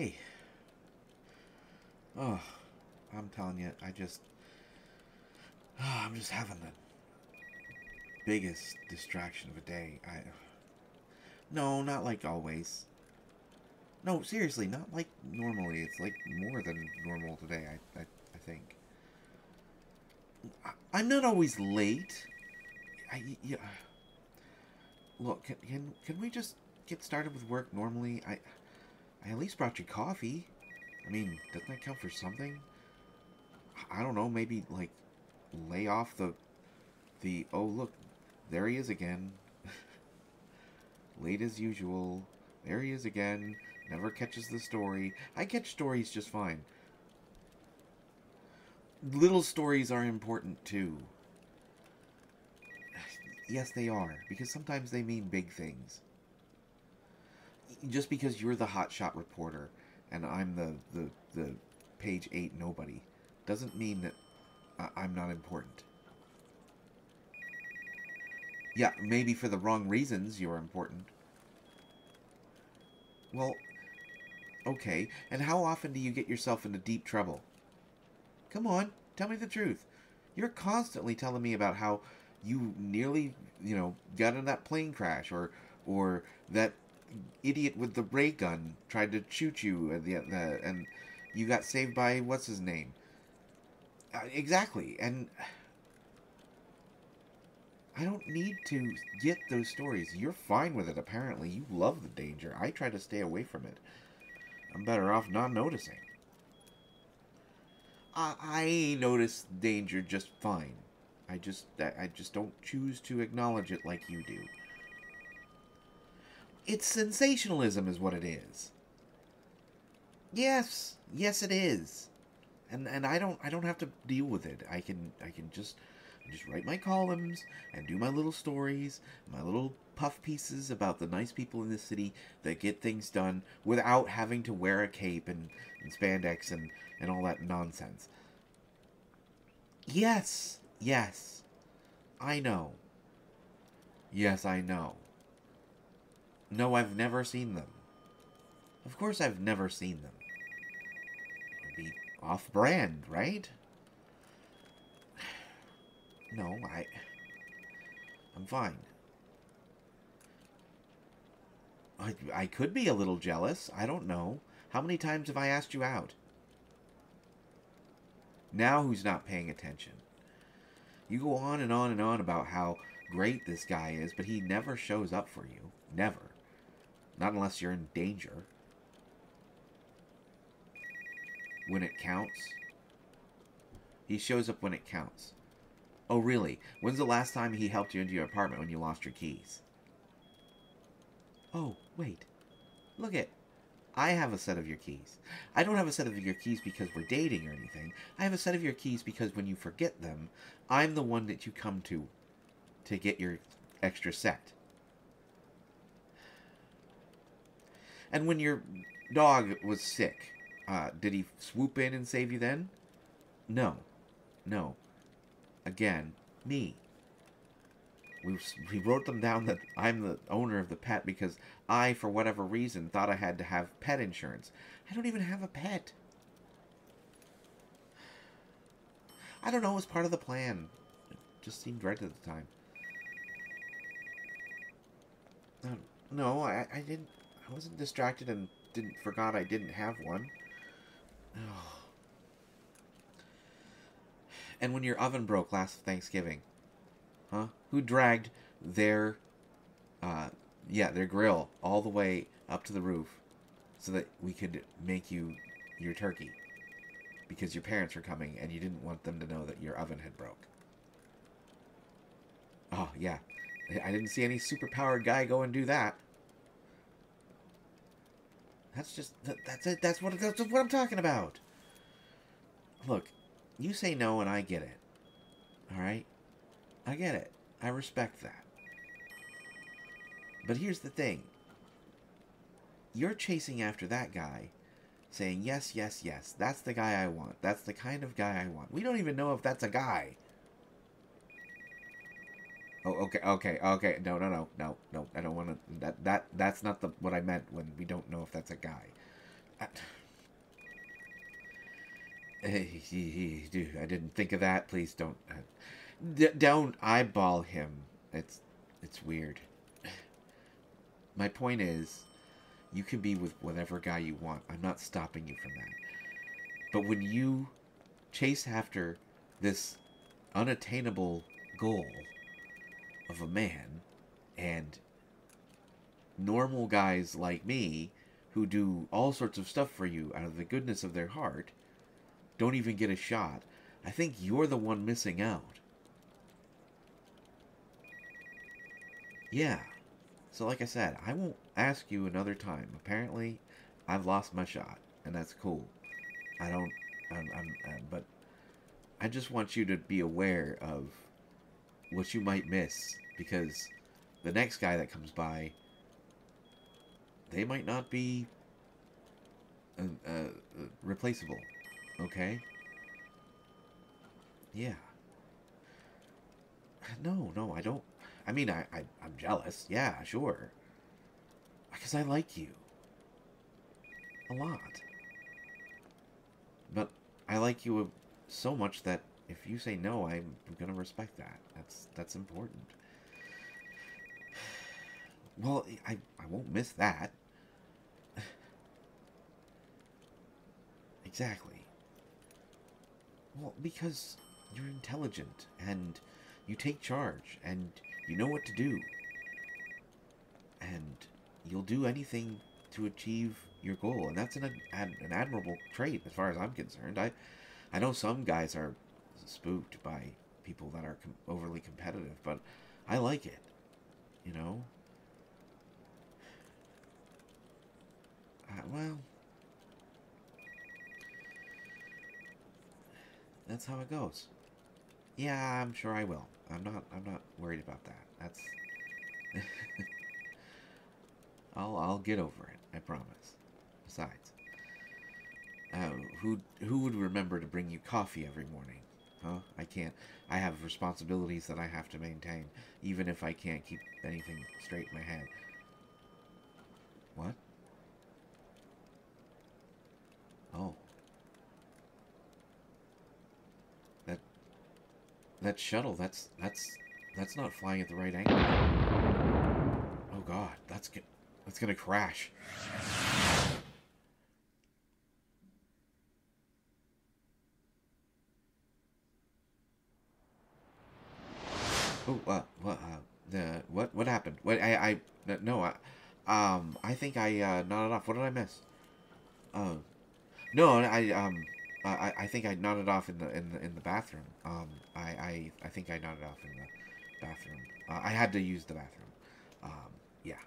day. Oh, I'm telling you, I'm just having the biggest distraction of a day. No, not like always. No, seriously, not like normally. It's like more than normal today, I think. I'm not always late. Yeah. Look, can we just get started with work normally? I at least brought you coffee. I mean, doesn't that count for something? I don't know, maybe, like, lay off the oh, look, there he is again. Late as usual. There he is again. Never catches the story. I catch stories just fine. Little stories are important, too. Yes, they are, because sometimes they mean big things. Just because you're the hotshot reporter and I'm the page 8 nobody doesn't mean that I'm not important. Yeah, maybe for the wrong reasons you're important. Well, okay, and how often do you get yourself into deep trouble? Come on, tell me the truth. You're constantly telling me about how you nearly, you know, got in that plane crash, or that idiot with the ray gun tried to shoot you, and you got saved by what's his name. Exactly, and I don't need to get those stories. You're fine with it, apparently. You love the danger. I try to stay away from it. I'm better off not noticing. I notice danger just fine. I just don't choose to acknowledge it like you do. It's sensationalism is what it is. Yes, yes it is. And I don't have to deal with it. I can just write my columns and do my little stories, my little puff pieces about the nice people in the city that get things done without having to wear a cape and spandex and all that nonsense. Yes, yes, I know. Yes, I know. No, I've never seen them. Of course I've never seen them. It'd be off-brand, right? No, I'm fine. I could be a little jealous. I don't know. How many times have I asked you out? Now who's not paying attention? You go on and on and on about how great this guy is, but he never shows up for you. Never. Not unless you're in danger. When it counts. He shows up when it counts. Oh, really? When's the last time he helped you into your apartment when you lost your keys? Oh, wait. Look it. I have a set of your keys. I don't have a set of your keys because we're dating or anything. I have a set of your keys because when you forget them, I'm the one that you come to get your extra set. And when your dog was sick, did he swoop in and save you then? No. No. Again, me. We wrote them down that I'm the owner of the pet because I, for whatever reason, thought I had to have pet insurance. I don't even have a pet. I don't know, it was part of the plan. It just seemed right at the time. No, I didn't. I wasn't distracted and forgot I didn't have one. Oh. And when your oven broke last Thanksgiving, huh? Who dragged their grill all the way up to the roof so that we could make you your turkey because your parents were coming and you didn't want them to know that your oven had broke. Oh, yeah. I didn't see any superpowered guy go and do that. That's it. That's what I'm talking about. Look. You say no, and I get it. All right? I get it. I respect that. But here's the thing. You're chasing after that guy, saying, yes, yes, yes, that's the guy I want. That's the kind of guy I want. We don't even know if that's a guy. Oh, okay. No. I don't want to... That's not what I meant when we don't know if that's a guy. Dude, I didn't think of that. Please don't. Don't eyeball him. It's weird. My point is, you can be with whatever guy you want. I'm not stopping you from that. But when you chase after this unattainable goal of a man, and normal guys like me who do all sorts of stuff for you out of the goodness of their heart don't even get a shot, I think you're the one missing out. Yeah. So like I said, I won't ask you another time. Apparently, I've lost my shot, and that's cool. But I just want you to be aware of what you might miss, because the next guy that comes by, they might not be replaceable, okay? Yeah. No, I don't. I mean, I'm jealous. Yeah, sure. Because I like you. A lot. But I like you so much that if you say no, I'm going to respect that. That's important. Well, I won't miss that. Exactly. Well, because you're intelligent, and you take charge, and you know what to do. And you'll do anything to achieve your goal, and that's an admirable trait as far as I'm concerned. I know some guys are spooked by people that are overly competitive, but I like it, you know? Well, that's how it goes. Yeah, I'm sure I will. I'm not worried about that. That's I'll get over it, I promise. Besides, who would remember to bring you coffee every morning? Huh? I can't. I have responsibilities that I have to maintain, even if I can't keep anything straight in my head. What? Oh. That shuttle, that's not flying at the right angle. Oh god, that's gonna crash. Oh, what happened? What, I think I, nodded off. What did I miss? I think I nodded off in the bathroom. I think I nodded off in the bathroom. I had to use the bathroom. Yeah.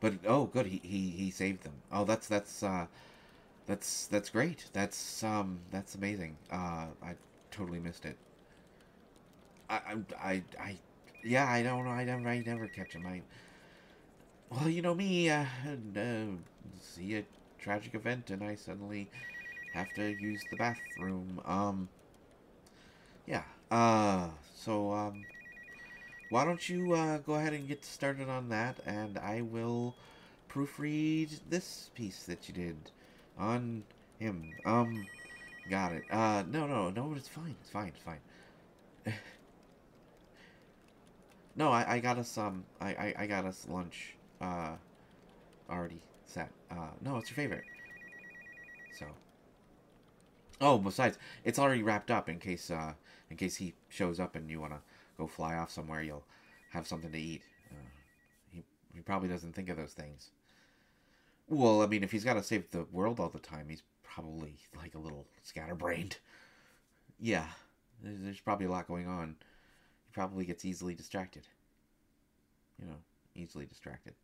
But oh, good. He saved them. Oh, that's great. That's amazing. I totally missed it. Yeah. I don't know. I never catch him. Well, you know me. See a tragic event, and I suddenly have to use the bathroom. Yeah. So why don't you go ahead and get started on that, and I will proofread this piece that you did on him. Got it. No, it's fine. No, I got us I got us lunch already set. No, it's your favorite. So oh, besides, it's already wrapped up in case he shows up and you want to go fly off somewhere, you'll have something to eat. He probably doesn't think of those things. Well, I mean, if he's got to save the world all the time, he's probably like a little scatterbrained. Yeah, there's probably a lot going on. He probably gets easily distracted. You know, easily distracted.